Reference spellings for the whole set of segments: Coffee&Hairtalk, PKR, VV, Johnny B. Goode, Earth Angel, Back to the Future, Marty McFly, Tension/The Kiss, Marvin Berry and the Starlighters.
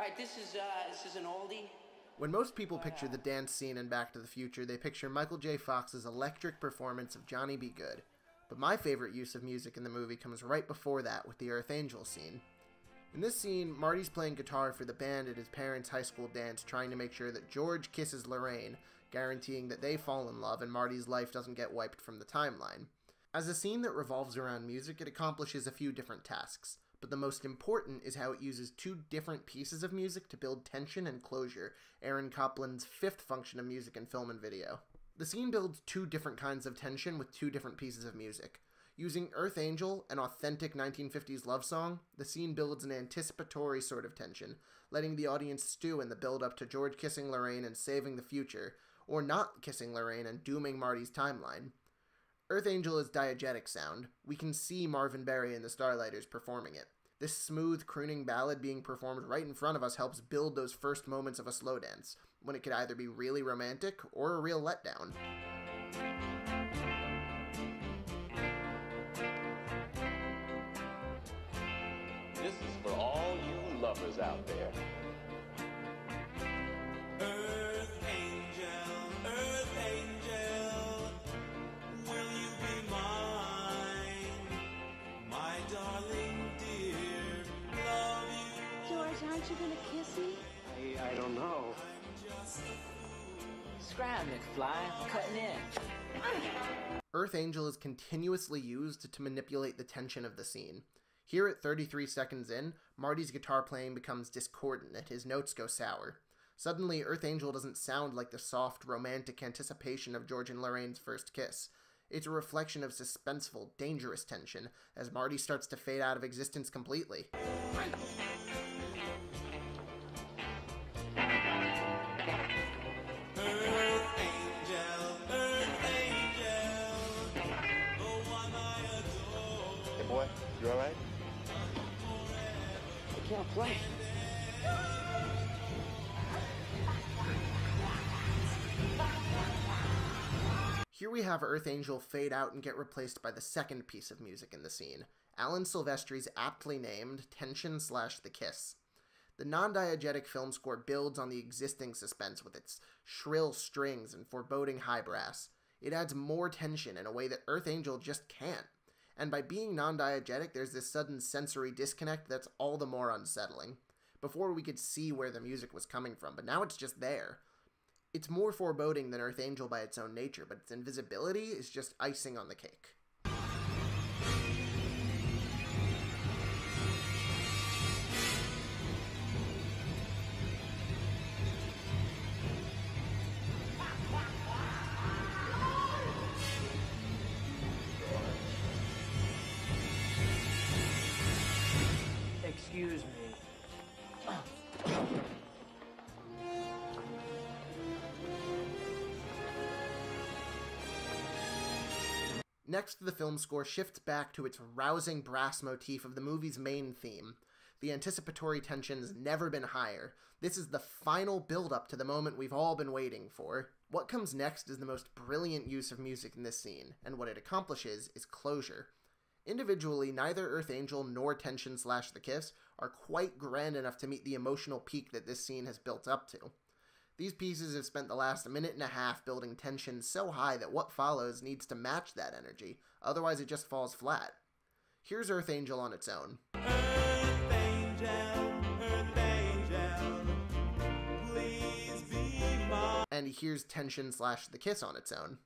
Alright, this is an oldie. When most people picture the dance scene in Back to the Future, they picture Michael J. Fox's electric performance of Johnny B. Goode. But my favorite use of music in the movie comes right before that with the Earth Angel scene. In this scene, Marty's playing guitar for the band at his parents' high school dance, trying to make sure that George kisses Lorraine, guaranteeing that they fall in love and Marty's life doesn't get wiped from the timeline. As a scene that revolves around music, it accomplishes a few different tasks, but the most important is how it uses two different pieces of music to build tension and closure, Aaron Copland's fifth function of music in film and video. The scene builds two different kinds of tension with two different pieces of music. Using Earth Angel, an authentic 1950s love song, the scene builds an anticipatory sort of tension, letting the audience stew in the build-up to George kissing Lorraine and saving the future, or not kissing Lorraine and dooming Marty's timeline. Earth Angel is diegetic sound. We can see Marvin Berry and the Starlighters performing it. This smooth, crooning ballad being performed right in front of us helps build those first moments of a slow dance, when it could either be really romantic or a real letdown. This is for all you lovers out there. Earth Angel, Earth Angel, will you be mine? My darling dear, love you. George, aren't you going to kiss me? I don't know. Scram, McFly, cutting in. Earth Angel is continuously used to manipulate the tension of the scene. Here at 33 seconds in, Marty's guitar playing becomes discordant, his notes go sour. Suddenly, Earth Angel doesn't sound like the soft, romantic anticipation of George and Lorraine's first kiss. It's a reflection of suspenseful, dangerous tension, as Marty starts to fade out of existence completely. Hey boy, you alright? I can't play. Here we have Earth Angel fade out and get replaced by the second piece of music in the scene, Alan Silvestri's aptly named Tension/The Kiss. The non-diegetic film score builds on the existing suspense with its shrill strings and foreboding high brass. It adds more tension in a way that Earth Angel just can't. And by being non-diegetic, there's this sudden sensory disconnect that's all the more unsettling. Before, we could see where the music was coming from, but now it's just there. It's more foreboding than Earth Angel by its own nature, but its invisibility is just icing on the cake. Excuse me. Next, the film score shifts back to its rousing brass motif of the movie's main theme. The anticipatory tension's never been higher. This is the final build-up to the moment we've all been waiting for. What comes next is the most brilliant use of music in this scene, and what it accomplishes is closure. Individually, neither Earth Angel nor Tension/The Kiss are quite grand enough to meet the emotional peak that this scene has built up to. These pieces have spent the last minute and a half building tension so high that what follows needs to match that energy, otherwise it just falls flat. Here's Earth Angel on its own. Earth Angel, please be mine. And here's Tension/The Kiss on its own.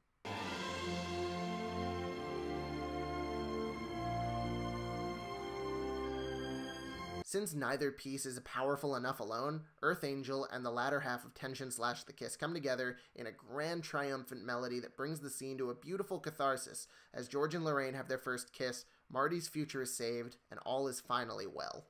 Since neither piece is powerful enough alone, Earth Angel and the latter half of Tension/The Kiss come together in a grand triumphant melody that brings the scene to a beautiful catharsis as George and Lorraine have their first kiss, Marty's future is saved, and all is finally well.